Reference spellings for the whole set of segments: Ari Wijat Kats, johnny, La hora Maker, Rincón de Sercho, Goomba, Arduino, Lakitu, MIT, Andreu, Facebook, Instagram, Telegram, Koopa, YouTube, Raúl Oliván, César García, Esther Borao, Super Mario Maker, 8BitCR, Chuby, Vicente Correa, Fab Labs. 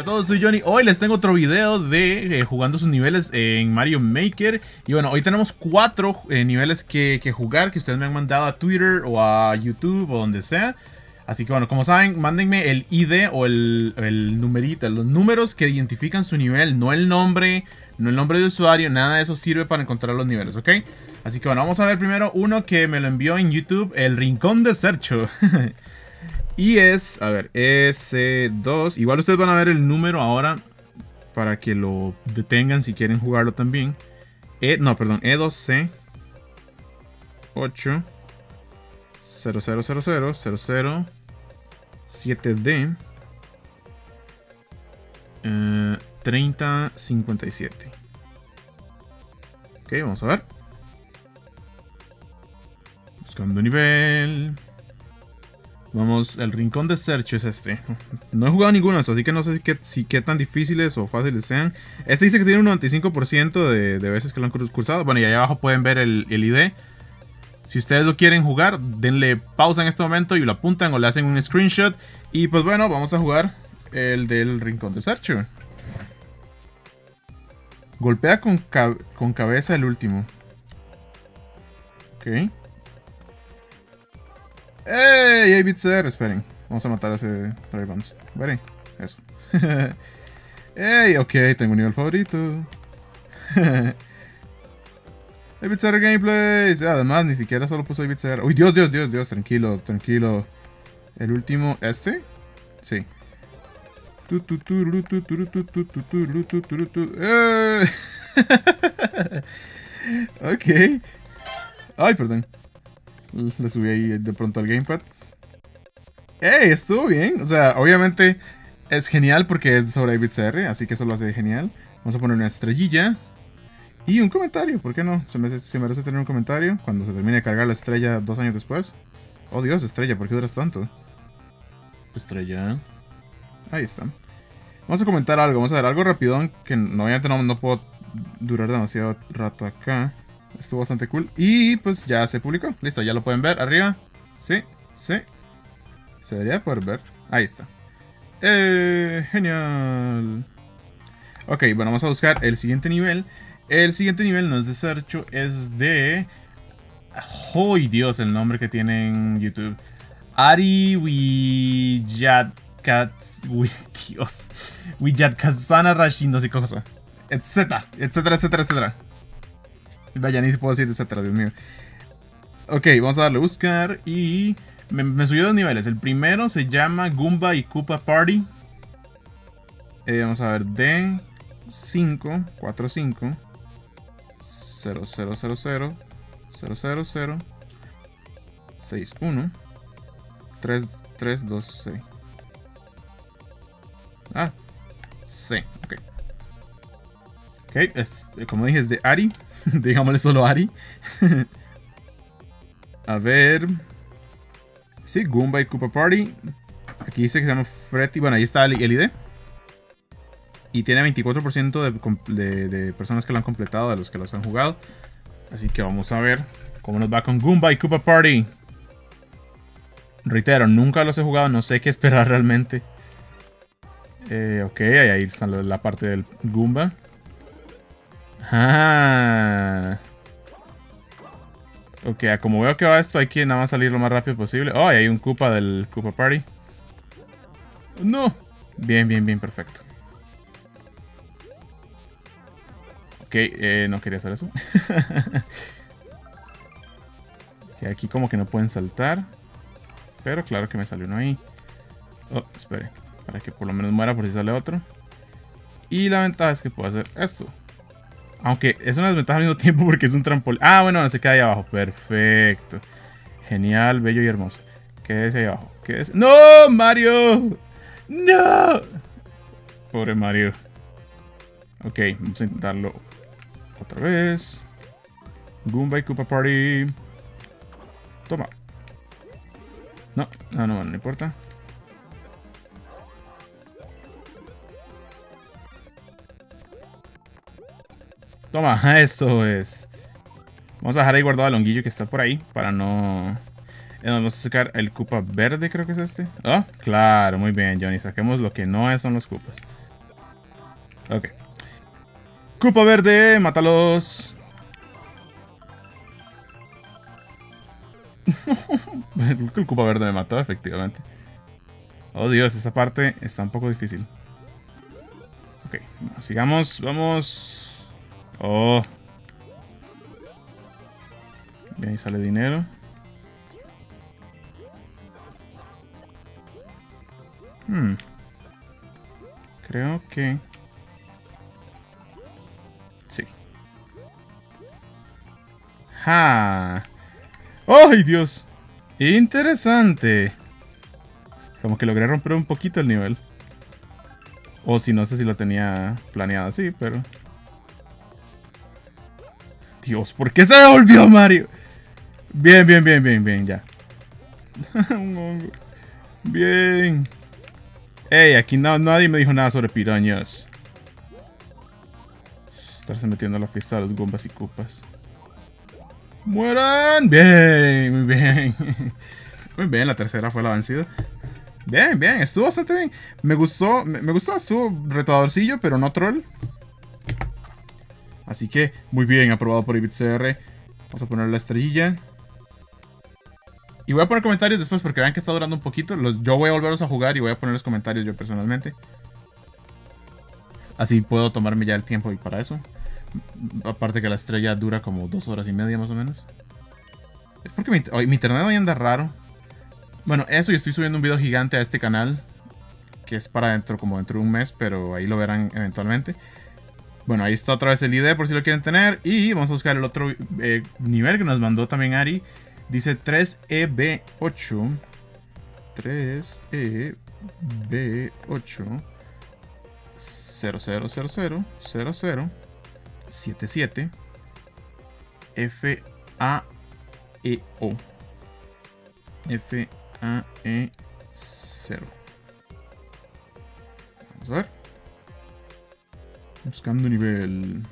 Hola a todos, soy Johnny. Hoy les tengo otro video de jugando sus niveles en Mario Maker. Y bueno, hoy tenemos 4 niveles que jugar, que ustedes me han mandado a Twitter o a YouTube o donde sea. Así que bueno, como saben, mándenme el ID o el numerito, los números que identifican su nivel, no el nombre, no el nombre de usuario, nada de eso sirve para encontrar los niveles, ¿ok? Así que bueno, vamos a ver primero uno que me lo envió en YouTube, el Rincón de Sercho. Y es, a ver, S2, igual ustedes van a ver el número ahora para que lo detengan si quieren jugarlo también. E2C8. 000000 7D 3057. Ok, vamos a ver. Buscando nivel. Vamos, el Rincón de Sercho es este. No he jugado ninguno de estos, así que no sé qué tan difíciles o fáciles sean. Este dice que tiene un 95% de veces que lo han cursado. Bueno, y ahí abajo pueden ver el ID. Si ustedes lo quieren jugar, denle pausa en este momento y lo apuntan o le hacen un screenshot. Y pues bueno, vamos a jugar el del Rincón de Sercho. Golpea con cabeza el último. Ok. ¡Ey! 8BitCR, esperen. Vamos a matar a ese Tribums. Veré. Eso. ¡Ey! Ok, tengo un nivel favorito. 8BitCR Gameplays. Además, ni siquiera solo puso 8BitCR. Uy, Dios, tranquilo, tranquilo. El último, ¿este? Sí. Ok. Ay, perdón. Le subí ahí de pronto al gamepad. ¡Ey! Estuvo bien. O sea, obviamente es genial porque es sobre 8BitCR, así que eso lo hace genial. Vamos a poner una estrellilla. Y un comentario, ¿por qué no? Se merece tener un comentario cuando se termine de cargar la estrella 2 años después. Oh Dios, estrella, ¿por qué duras tanto? Estrella. Ahí está. Vamos a comentar algo, vamos a ver algo rapidón. Que obviamente no puedo durar demasiado rato acá. Estuvo bastante cool. Y pues ya se publicó. Listo, ya lo pueden ver arriba. Sí, sí. Se debería poder ver. Ahí está. Genial. Ok, bueno, vamos a buscar el siguiente nivel. El siguiente nivel no es de Sercho, es de... ¡Ay, Dios! El nombre que tiene en YouTube. Ari Wijat Kats... ¡Dios! Wijat Katsana Rashin, no sé qué cosa. Etcétera, etcétera, etcétera, etcétera. Vaya, ni se puede decir etcétera, Dios mío. Ok, vamos a darle a buscar y... Me subió 2 niveles. El primero se llama Goomba y Koopa Party. Vamos a ver, D545. 00000061 3326. Ah, C, ok. Ok, es, como dije, es de Ari. Digámosle solo Ari. A ver. Sí, Goomba y Koopa Party. Aquí dice que se llama Freddy. Bueno, ahí está el ID. Y tiene 24% de personas que lo han completado, de los que los han jugado. Así que vamos a ver cómo nos va con Goomba y Koopa Party. Reitero, nunca los he jugado, no sé qué esperar realmente. Ok, ahí está la parte del Goomba. Ah. Ok, como veo que va esto, hay que nada más salir lo más rápido posible. Oh, y hay un Koopa del Koopa Party. No. Bien, bien, bien, perfecto. Ok, no quería hacer eso. Okay, aquí como que no pueden saltar. Pero claro que me salió uno ahí. Oh, espere. Para que por lo menos muera por si sale otro. Y la ventaja es que puedo hacer esto. Aunque es una desventaja al mismo tiempo porque es un trampolín. Ah, bueno, se queda ahí abajo. Perfecto. Genial, bello y hermoso. Quédese ahí abajo. Quédese. ¡No, Mario! ¡No! Pobre Mario. Ok, vamos a intentarlo. Otra vez. Goomba y Koopa Party. Toma. No importa. Toma, eso es. Vamos a dejar ahí guardado el honguillo que está por ahí. Para no... Vamos a sacar el Koopa verde, creo que es este. Ah, claro, muy bien, Johnny. Saquemos lo que no son los Koopas. Ok. Cupa verde, mátalos. El cupa verde me mató, efectivamente. Oh Dios, esta parte está un poco difícil. Ok, bueno, sigamos, vamos. Oh. Y ahí sale dinero. Creo que... sí. ¡Ja! ¡Ay, Dios! Interesante. Como que logré romper un poquito el nivel. O si no sé si lo tenía planeado así, pero... Dios, ¿por qué se devolvió Mario? Bien, bien, bien, bien, bien, ya. Un hongo. Bien. Ey, aquí no, nadie me dijo nada sobre pirañas. Estarse metiendo a la fiesta de los Goombas y Cupas. ¡Mueran! Bien, muy bien. Muy bien, la tercera fue la vencida. Bien, bien, estuvo bastante bien. Me gustó, estuvo retadorcillo, pero no troll. Así que, muy bien, aprobado por 8BitCR. Vamos a poner la estrellilla. Y voy a poner comentarios después porque vean que está durando un poquito. Yo voy a volverlos a jugar y voy a poner los comentarios yo personalmente. Así puedo tomarme ya el tiempo y para eso. Aparte que la estrella dura como 2 horas y media más o menos. Es porque mi internet hoy anda raro. Bueno, eso, y estoy subiendo un video gigante a este canal. Que es para dentro de un mes, pero ahí lo verán eventualmente. Bueno, ahí está otra vez el ID por si lo quieren tener. Y vamos a buscar el otro nivel que nos mandó también Ari. Dice 3EB8. 3EB8. 00000077 FAEO. FAE0. Vamos a ver. Buscando nivel.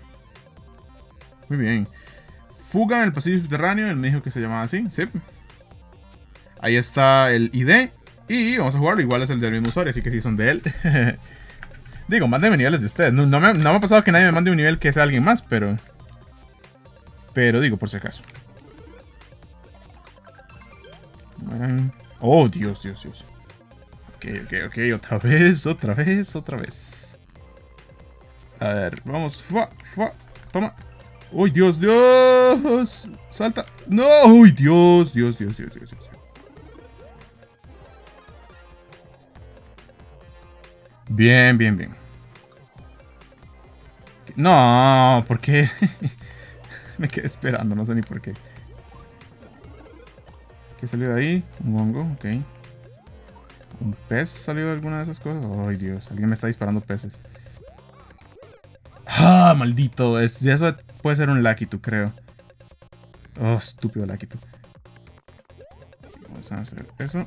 Muy bien. Fuga en el pasillo subterráneo, él me dijo que se llamaba así, sí. Ahí está el ID. Y vamos a jugarlo, igual es el del mismo usuario, así que sí son de él. Digo, mándenme niveles de ustedes. No me ha pasado que nadie me mande un nivel que sea alguien más, pero... pero digo, por si acaso. Oh, Dios, Dios, Dios. Ok, otra vez. A ver, vamos. Toma. ¡Uy, Dios, Dios! ¡Salta! ¡No! ¡Uy, Dios, Dios, Dios, Dios, Dios, Dios! Bien, bien, bien. ¡No! ¿Por qué? Me quedé esperando, no sé ni por qué. ¿Qué salió de ahí? Un hongo, ok. ¿Un pez salió de alguna de esas cosas? ¡Ay, Dios! Alguien me está disparando peces. ¡Ah, maldito! Eso puede ser un Lakitu, creo. Oh, estúpido Lakitu. Vamos a hacer eso.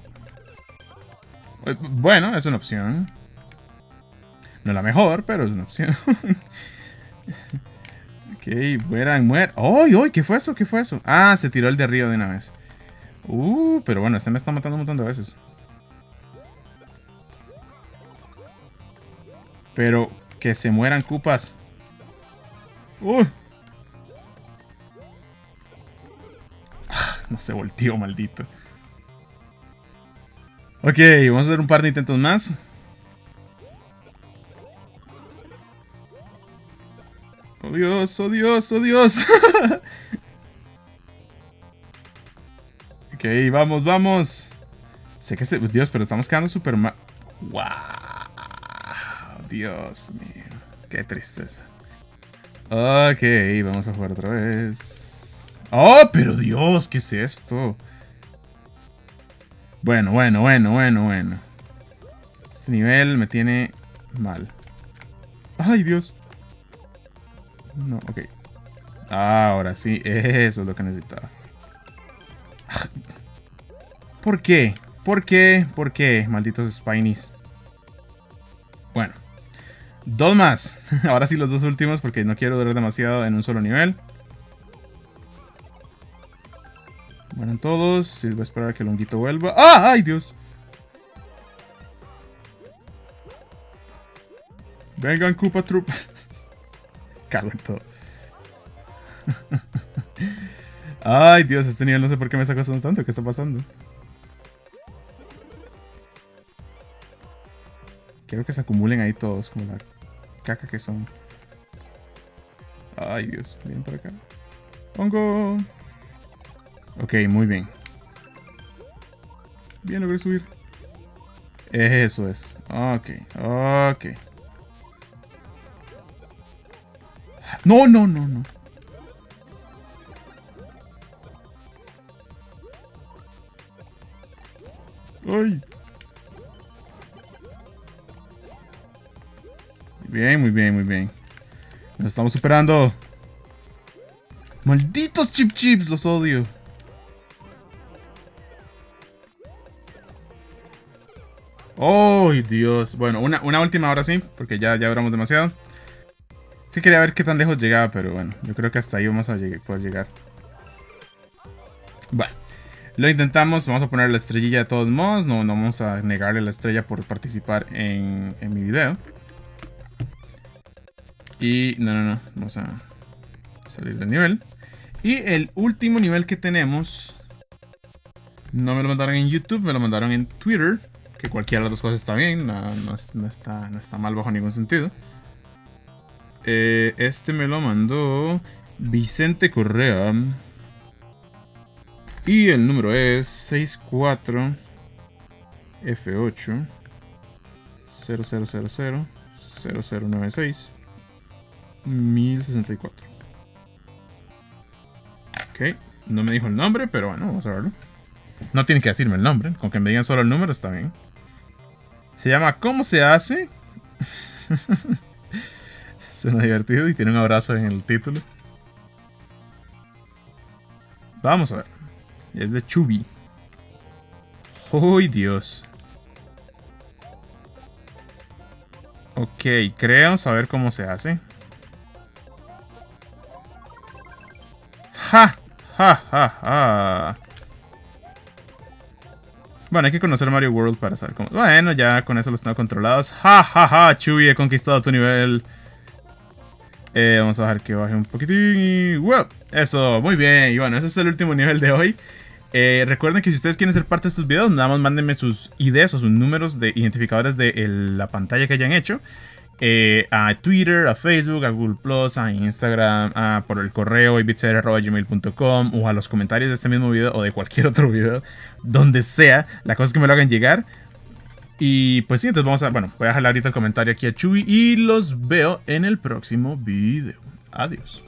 Bueno, es una opción. No la mejor, pero es una opción. Ok, mueran. ¡Ay, ay! ¿Qué fue eso? ¿Qué fue eso? Ah, se tiró el de río de una vez. Pero bueno, este me está matando un montón de veces. Pero que se mueran cupas. No se volteó, maldito. Ok, vamos a hacer un par de intentos más. ¡Oh, Dios! ¡Oh, Dios! ¡Oh, Dios! Ok, vamos, vamos. Sé que se... Dios, pero estamos quedando súper mal. ¡Wow! Dios mío. ¡Qué tristeza! Ok, vamos a jugar otra vez. ¡Oh, pero Dios! ¿Qué es esto? Bueno. Este nivel me tiene mal. ¡Ay, Dios! No, ok. Ahora sí, eso es lo que necesitaba. ¿Por qué? ¿Por qué? Malditos Spinies. Bueno. 2 más. Ahora sí los 2 últimos porque no quiero durar demasiado en un solo nivel. Mueran todos. Sí, voy a esperar a que el honguito vuelva. ¡Ah! ¡Ay, Dios! Vengan, Koopa Troop. Cago en todo. Ay, Dios, este nivel no sé por qué me está costando tanto. ¿Qué está pasando? Quiero que se acumulen ahí todos, como la caca que son. Ay, Dios, vienen para acá. ¡Hongo! Ok, muy bien. Bien, logré subir. Eso es. Ok, ok. No, no, no, no. Ay. Bien, muy bien, muy bien. Nos estamos superando. Malditos chip chips, los odio. ¡Ay, oh, Dios! Bueno, una última ahora sí, porque ya duramos demasiado. Sí quería ver qué tan lejos llegaba, pero bueno, yo creo que hasta ahí vamos a poder llegar. Bueno, lo intentamos. Vamos a poner la estrellilla de todos modos. No vamos a negarle la estrella por participar en mi video. Y... no. Vamos a salir del nivel. Y el último nivel que tenemos... no me lo mandaron en YouTube, me lo mandaron en Twitter. Que cualquiera de las dos cosas está bien, no está mal bajo ningún sentido. Este me lo mandó Vicente Correa. Y el número es 64F8-0000-0096-1064. Ok, no me dijo el nombre, pero bueno, vamos a verlo. No tienen que decirme el nombre, con que me digan solo el número está bien. Se llama ¿Cómo se hace? Suena divertido y tiene un abrazo en el título. Vamos a ver. Es de Chuby. ¡Ay, Dios! Ok, creo saber cómo se hace. ¡Ja! ¡Ja, ja, ja! Bueno, hay que conocer Mario World para saber cómo... Bueno, ya con eso los tengo controlados. ¡Ja, ja, ja! Chuby, he conquistado tu nivel. Vamos a dejar que baje un poquitín y... ¡Wow! Eso, muy bien. Y bueno, ese es el último nivel de hoy. Recuerden que si ustedes quieren ser parte de estos videos, nada más mándenme sus IDs o sus números de identificadores de la pantalla que hayan hecho. A Twitter, a Facebook, a Google+, a Instagram, por el correo 8bitcr@gmail.com o a los comentarios de este mismo video o de cualquier otro video, donde sea, la cosa es que me lo hagan llegar. Y pues sí, entonces vamos a, bueno, voy a dejar ahorita el comentario aquí a Chuy y los veo en el próximo video. Adiós.